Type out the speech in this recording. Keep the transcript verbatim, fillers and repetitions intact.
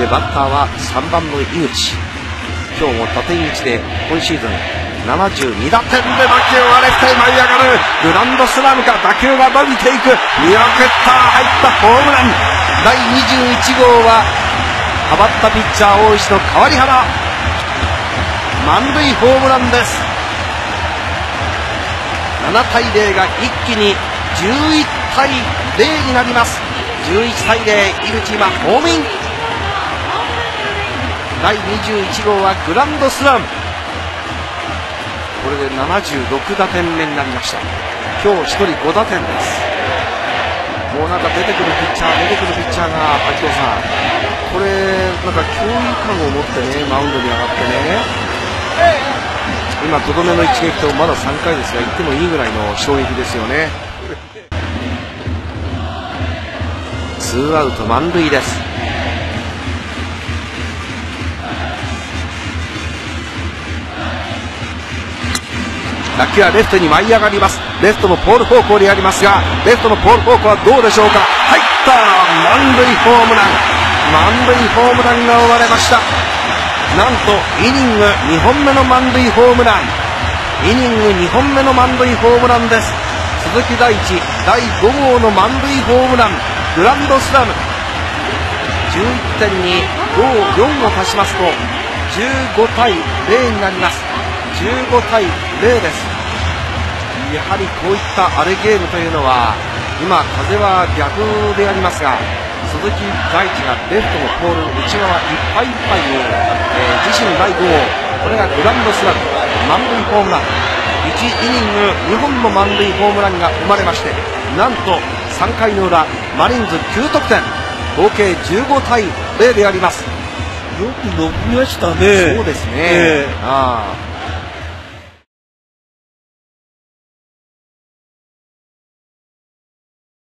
でバッターはさんばんの井口。今日も縦井口で今シーズンななじゅうにだてんで打球はレフトへ舞い上がる。グランドスラムか打球が伸びていく。見送った入ったホームラン。だいにじゅういちごうは変わったピッチャー大石の代わり原満塁ホームランです。ななたいゼロが一気にじゅういちたいゼロになります。じゅういちたいゼロ、井口今ホームイン。だいにじゅういちごうはグランドスラム。これでななじゅうろくだてんめになりました。今日ひとりごだてんです。もうなんか出てくるピッチャー出てくるピッチャーが秋元さん、これなんか脅威感を持ってねマウンドに上がってね、今とどめの一撃とまださんかいですが言ってもいいぐらいの衝撃ですよね。ツーアウト満塁です。打球はレフトに舞い上がります。レフトのポール方向にありますが、レフトのポール方向はどうでしょうか。入った満塁ホームラン。満塁ホームランが生まれました。なんとイニングにほんめの満塁ホームラン。イニングにほんめの満塁ホームランです。鈴木大地だいごごうの満塁ホームラン。グランドスラム。じゅういってんにごよん を足しますとじゅうごたいゼロになります。じゅうごたいゼロです。やはりこういった荒れゲームというのは今風は逆でありますが、鈴木大地がレフトのポール内側いっぱいいっぱいに、えー、自身だいごごう、これがグランドスラム満塁ホームラン。いちイニングにほんの満塁ホームランが生まれまして、なんとさんかいの裏マリーンズきゅうとくてん、合計じゅうごたいゼロであります。よく伸びましたね。そうですね、えーあ